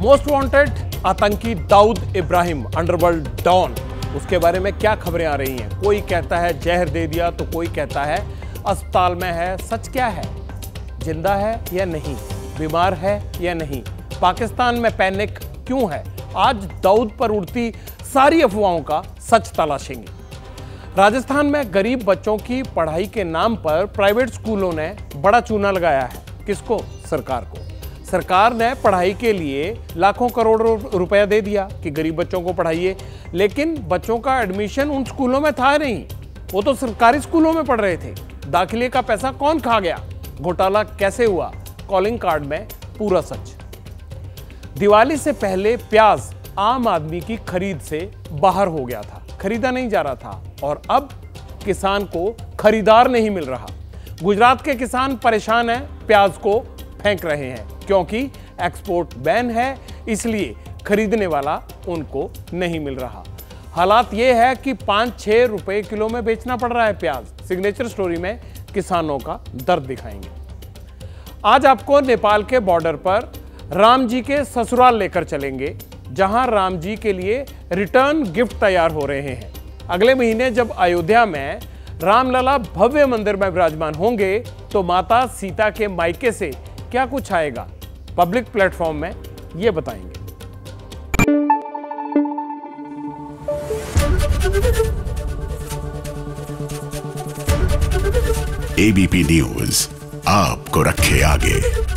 Most wanted आतंकी Dawood Ibrahim underworld don, उसके बारे में क्या खबरें आ रही हैं। कोई कहता है जहर दे दिया तो कोई कहता है अस्पताल में है। सच क्या है, जिंदा है या नहीं, बीमार है या नहीं, पाकिस्तान में पैनिक क्यों है। आज दाऊद पर उड़ती सारी अफवाहों का सच तलाशेंगे। राजस्थान में गरीब बच्चों की पढ़ाई के नाम पर प्राइवेट स्कूलों ने बड़ा चूना लगाया है। किसको? सरकार को। सरकार ने पढ़ाई के लिए लाखों करोड़ों रुपया दे दिया कि गरीब बच्चों को पढ़ाइए, लेकिन बच्चों का एडमिशन उन स्कूलों में था नहीं, वो तो सरकारी स्कूलों में पढ़ रहे थे। दाखिले का पैसा कौन खा गया, घोटाला कैसे हुआ, कॉलिंग कार्ड में पूरा सच। दिवाली से पहले प्याज आम आदमी की खरीद से बाहर हो गया था, खरीदा नहीं जा रहा था, और अब किसान को खरीदार नहीं मिल रहा। गुजरात के किसान परेशान हैं, प्याज को फेंक रहे हैं क्योंकि एक्सपोर्ट बैन है, इसलिए खरीदने वाला उनको नहीं मिल रहा। हालात ये है कि 5-6 रुपए किलो में बेचना पड़ रहा है प्याज। सिग्नेचर स्टोरी में किसानों का दर्द दिखाएंगे। आज आपको नेपाल के बॉर्डर पर राम जी के ससुराल लेकर चलेंगे, जहां राम जी के लिए रिटर्न गिफ्ट तैयार हो रहे हैं। अगले महीने जब अयोध्या में रामलला भव्य मंदिर में विराजमान होंगे तो माता सीता के मायके से क्या कुछ आएगा, पब्लिक प्लेटफॉर्म में ये बताएंगे। एबीपी न्यूज़ आपको रखे आगे।